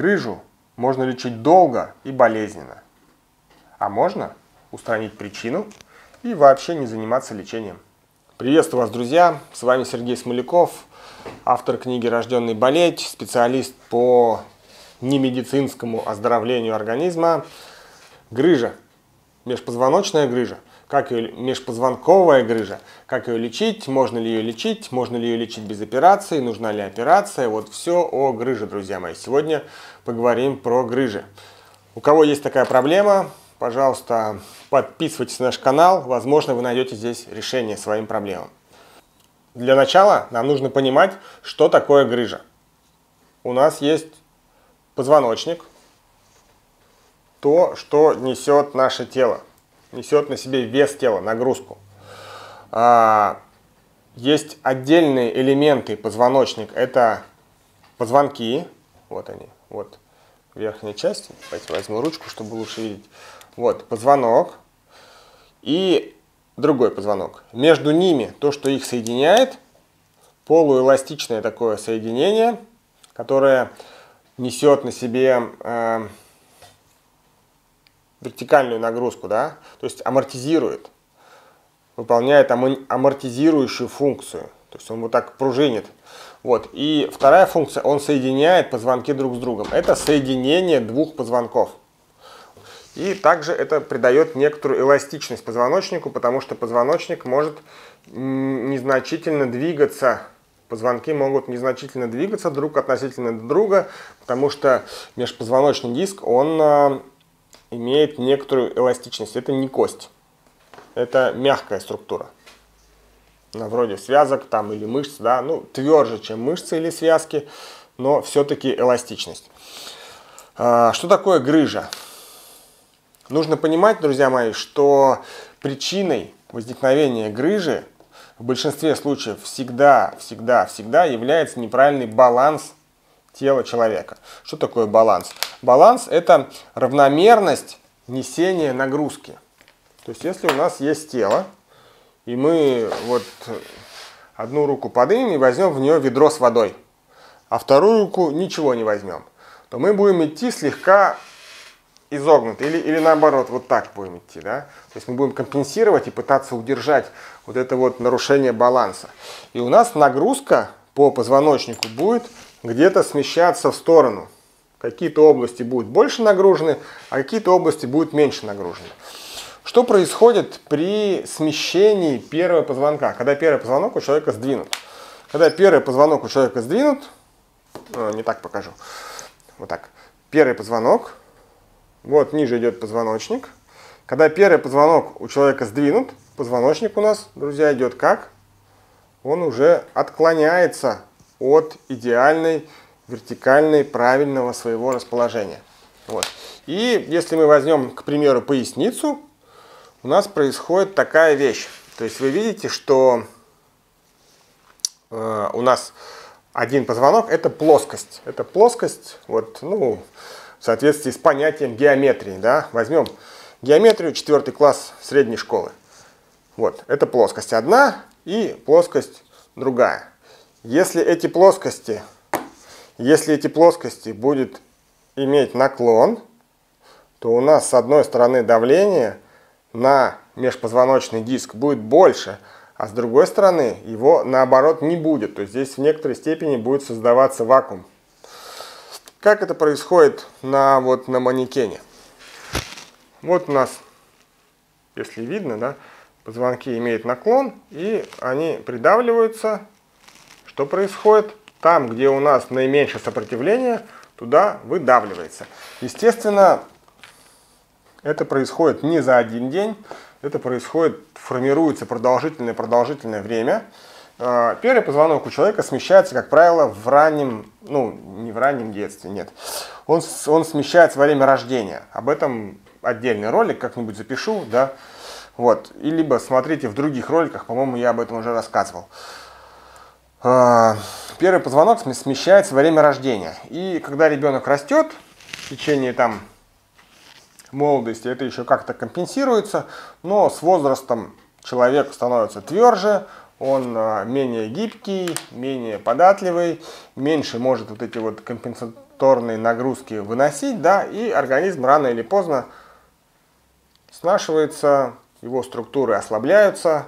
Грыжу можно лечить долго и болезненно, а можно устранить причину и вообще не заниматься лечением. Приветствую вас, друзья! С вами Сергей Смоляков, автор книги «Рожденный болеть», специалист по немедицинскому оздоровлению организма. Грыжа, межпозвоночная грыжа, как ее, межпозвонковая грыжа, как ее лечить, можно ли ее лечить, без операции, нужна ли операция, вот все о грыже, друзья мои. Сегодня поговорим про грыжи. У кого есть такая проблема, пожалуйста, подписывайтесь на наш канал, возможно, вы найдете здесь решение своим проблемам. Для начала нам нужно понимать, что такое грыжа. У нас есть позвоночник, то, что несет наше тело, несет на себе вес тела, нагрузку. Есть отдельные элементы позвоночника, это позвонки, вот они, вот верхняя часть, давайте возьму ручку, чтобы лучше видеть, вот позвонок и другой позвонок. Между ними то, что их соединяет, полуэластичное такое соединение, которое несет на себе вертикальную нагрузку, да, то есть амортизирует, выполняет амортизирующую функцию, то есть он вот так пружинит. Вот. И вторая функция, он соединяет позвонки друг с другом. Это соединение двух позвонков. И также это придает некоторую эластичность позвоночнику, потому что позвоночник может незначительно двигаться. Позвонки могут незначительно двигаться друг относительно друга, потому что межпозвоночный диск, он имеет некоторую эластичность. Это не кость, это мягкая структура, вроде связок там или мышц, да, ну тверже, чем мышцы или связки, но все-таки эластичность. Что такое грыжа? Нужно понимать, друзья мои, что причиной возникновения грыжи в большинстве случаев всегда является неправильный баланс тела человека. Что такое баланс? Баланс – это равномерность несения нагрузки. То есть, если у нас есть тело, и мы вот одну руку поднимем и возьмем в нее ведро с водой, а вторую руку ничего не возьмем, то мы будем идти слегка изогнут, или наоборот, вот так будем идти, да? То есть мы будем компенсировать и пытаться удержать вот это вот нарушение баланса. И у нас нагрузка по позвоночнику будет где-то смещаться в сторону. Какие-то области будут больше нагружены, а какие-то области будут меньше нагружены. Что происходит при смещении первого позвонка, когда первый позвонок у человека сдвинут? Когда первый позвонок у человека сдвинут, не так покажу, вот так, первый позвонок, вот ниже идет позвоночник. Когда первый позвонок у человека сдвинут, позвоночник у нас, друзья, идет как? Он уже отклоняется от идеальной вертикальной правильного своего расположения. Вот. И если мы возьмем, к примеру, поясницу, у нас происходит такая вещь. То есть вы видите, что у нас один позвонок – это плоскость. Это плоскость, вот, ну, в соответствии с понятием геометрии. Да? Возьмем геометрию 4 класс средней школы. Вот, это плоскость одна и плоскость другая. Если эти плоскости будет иметь наклон, то у нас с одной стороны давление на межпозвоночный диск будет больше, а с другой стороны его наоборот не будет. То есть здесь в некоторой степени будет создаваться вакуум. Как это происходит на манекене? Вот у нас, если видно, да, позвонки имеют наклон, и они придавливаются. Что происходит? Там, где у нас наименьшее сопротивление, туда выдавливается. Естественно, это происходит не за один день, это происходит, формируется продолжительное время. Первый позвонок у человека смещается, как правило, в раннем, ну, не в раннем детстве, нет. Он смещается во время рождения. Об этом отдельный ролик как-нибудь запишу, да. Вот. И либо смотрите в других роликах, по-моему, я об этом уже рассказывал. Первый позвонок смещается во время рождения. И когда ребенок растет, в течение там молодости это еще как-то компенсируется, но с возрастом человек становится тверже, он менее гибкий, менее податливый, меньше может вот эти вот повторные нагрузки выносить, да, и организм рано или поздно снашивается, его структуры ослабляются,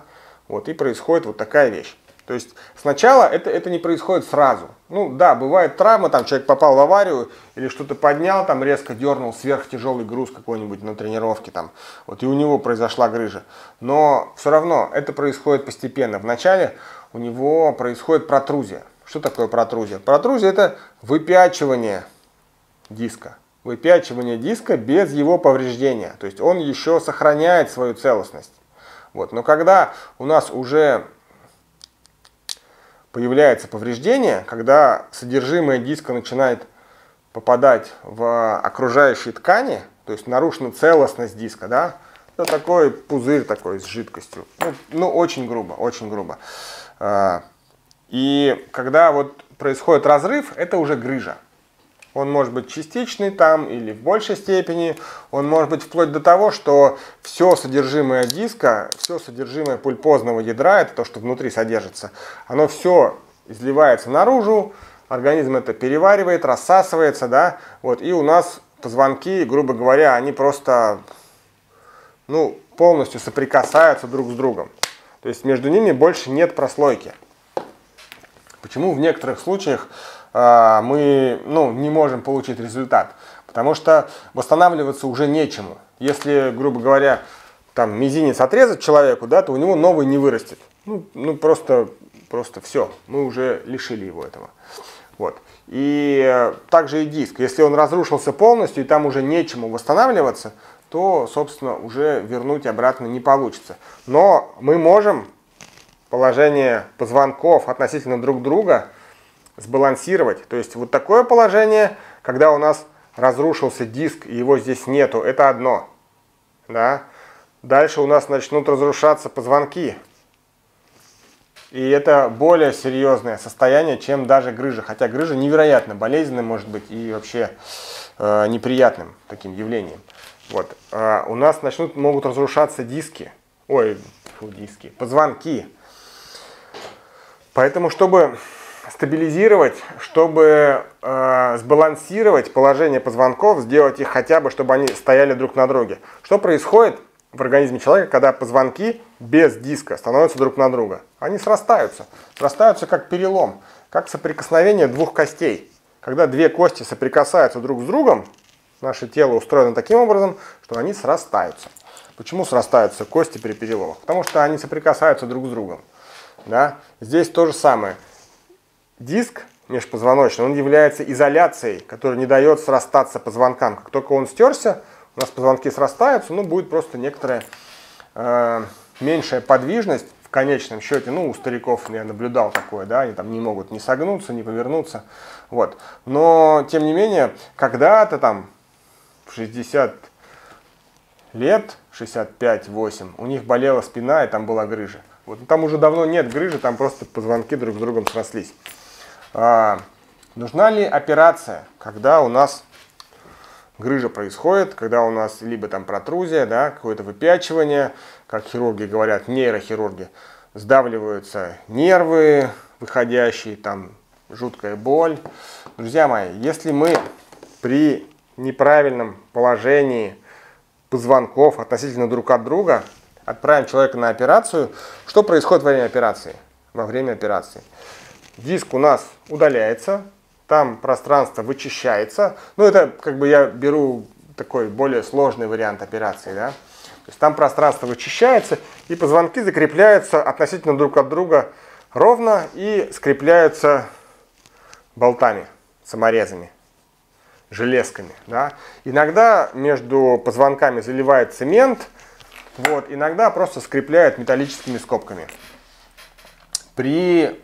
вот, и происходит вот такая вещь. То есть сначала это не происходит сразу. Ну да, бывает травма, там человек попал в аварию или что-то поднял, там резко дернул сверхтяжелый груз какой-нибудь на тренировке, там, вот, и у него произошла грыжа. Но все равно это происходит постепенно. Вначале у него происходит протрузия. Что такое протрузия? Протрузия – это выпячивание диска без его повреждения. То есть он еще сохраняет свою целостность. Вот. Но когда у нас уже появляется повреждение, когда содержимое диска начинает попадать в окружающие ткани, то есть нарушена целостность диска, да? Это такой пузырь такой с жидкостью. Ну, очень грубо, очень грубо. И когда вот происходит разрыв, это уже грыжа. Он может быть частичный там или в большей степени. Он может быть вплоть до того, что все содержимое диска, все содержимое пульпозного ядра, это то, что внутри содержится, оно все изливается наружу, организм это переваривает, рассасывается, да, вот, и у нас позвонки, грубо говоря, они просто, ну, полностью соприкасаются друг с другом. То есть между ними больше нет прослойки. Почему в некоторых случаях мы, ну, не можем получить результат? Потому что восстанавливаться уже нечему. Если, грубо говоря, там мизинец отрезать человеку, да, то у него новый не вырастет. Ну просто все. Мы уже лишили его этого. Вот. И также и диск. Если он разрушился полностью и там уже нечему восстанавливаться, то, собственно, уже вернуть обратно не получится. Но мы можем положение позвонков относительно друг друга сбалансировать. То есть вот такое положение, когда у нас разрушился диск и его здесь нету, это одно. Да? Дальше у нас начнут разрушаться позвонки. И это более серьезное состояние, чем даже грыжа. Хотя грыжа невероятно болезненная может быть и вообще неприятным таким явлением. Вот. У нас могут разрушаться диски. Ой, фу, диски. Позвонки. Поэтому, чтобы стабилизировать, чтобы сбалансировать положение позвонков, сделать их хотя бы, чтобы они стояли друг на друге. Что происходит в организме человека, когда позвонки без диска становятся друг на друга? Они срастаются. Срастаются как перелом, как соприкосновение двух костей. Когда две кости соприкасаются друг с другом, наше тело устроено таким образом, что они срастаются. Почему срастаются кости при переломах? Потому что они соприкасаются друг с другом. Да? Здесь то же самое. Диск межпозвоночный, он является изоляцией, которая не дает срастаться позвонкам. Как только он стерся, у нас позвонки срастаются, ну, будет просто некоторая меньшая подвижность в конечном счете. Ну, у стариков я наблюдал такое, да, они там не могут ни согнуться, ни повернуться. Вот. Но, тем не менее, когда-то там в 60 лет, 65-8, у них болела спина и там была грыжа. Вот, там уже давно нет грыжи, там просто позвонки друг с другом срослись. Нужна ли операция, когда у нас грыжа происходит, когда у нас либо там протрузия, да, какое-то выпячивание, как хирурги говорят, нейрохирурги, сдавливаются нервы выходящие, там жуткая боль. Друзья мои, если мы при неправильном положении позвонков относительно друг от друга отправим человека на операцию, что происходит во время операции? Во время операции диск у нас удаляется, там пространство вычищается. Ну, это как бы я беру такой более сложный вариант операции, да? То есть там пространство вычищается, и позвонки закрепляются относительно друг от друга ровно и скрепляются болтами, саморезами, железками, да? Иногда между позвонками заливает цемент, вот, иногда просто скрепляют металлическими скобками. При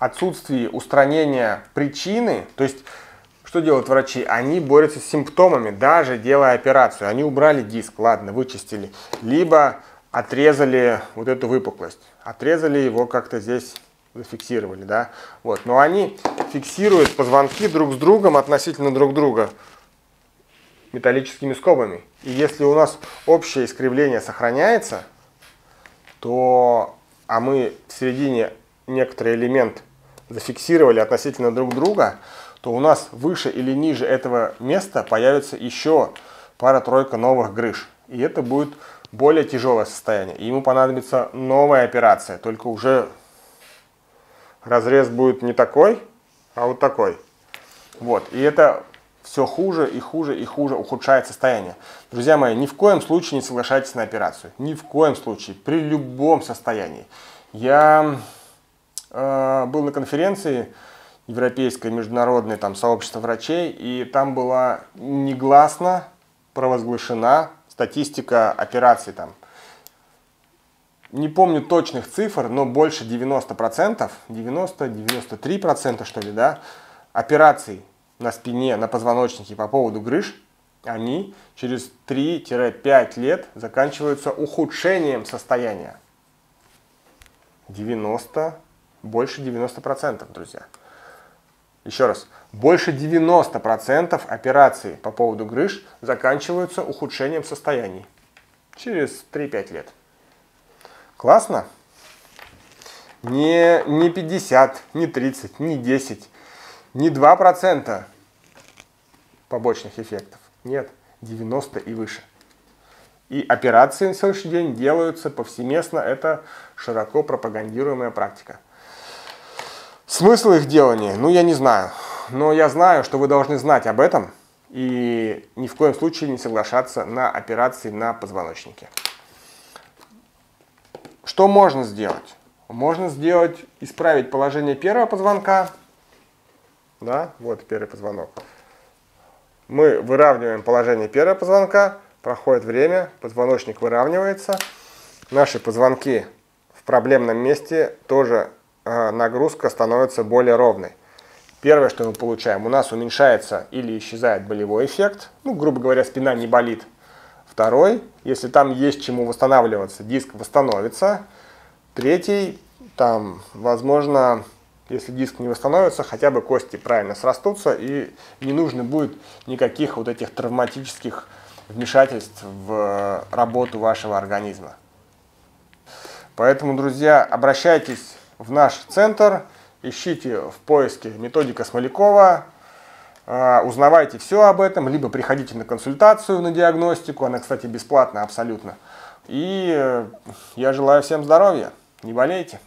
отсутствии устранения причины, то есть что делают врачи? Они борются с симптомами, даже делая операцию. Они убрали диск, ладно, вычистили, либо отрезали вот эту выпуклость, отрезали его как-то здесь, зафиксировали, да? Вот. Но они фиксируют позвонки друг с другом относительно друг друга металлическими скобами. И если у нас общее искривление сохраняется, то, а мы в середине некоторый элемент зафиксировали относительно друг друга, то у нас выше или ниже этого места появится еще пара-тройка новых грыж. И это будет более тяжелое состояние. И ему понадобится новая операция, только уже разрез будет не такой, а вот такой. Вот. И это все хуже и хуже и хуже ухудшает состояние. Друзья мои, ни в коем случае не соглашайтесь на операцию. Ни в коем случае. При любом состоянии. Я был на конференции европейской, международной, там, сообщества врачей, и там была негласно провозглашена статистика операций. Там. Не помню точных цифр, но больше 90%, 90-93% что ли, да, операций на спине, на позвоночнике по поводу грыж, они через 3-5 лет заканчиваются ухудшением состояния. больше 90%, друзья. Еще раз, больше 90% операций по поводу грыж заканчиваются ухудшением состояний через 3-5 лет. Классно? Не 50, не 30, не 10, не 2% побочных эффектов. Нет, 90 и выше. И операции на сегодняшний день делаются повсеместно. Это широко пропагандируемая практика. Смысл их делания? Ну, я не знаю. Но я знаю, что вы должны знать об этом и ни в коем случае не соглашаться на операции на позвоночнике. Что можно сделать? Можно сделать, исправить положение первого позвонка. Да, вот первый позвонок. Мы выравниваем положение первого позвонка. Проходит время, позвоночник выравнивается. Наши позвонки в проблемном месте тоже нагрузка становится более ровной. Первое, что мы получаем, у нас уменьшается или исчезает болевой эффект. Ну, грубо говоря, спина не болит. Второй, если там есть чему восстанавливаться, диск восстановится. Третий, там, возможно, если диск не восстановится, хотя бы кости правильно срастутся и не нужно будет никаких вот этих травматических вмешательств в работу вашего организма. Поэтому, друзья, обращайтесь в наш центр, ищите в поиске методика Смолякова, узнавайте все об этом, либо приходите на консультацию, на диагностику, она, кстати, бесплатна абсолютно. И я желаю всем здоровья, не болейте.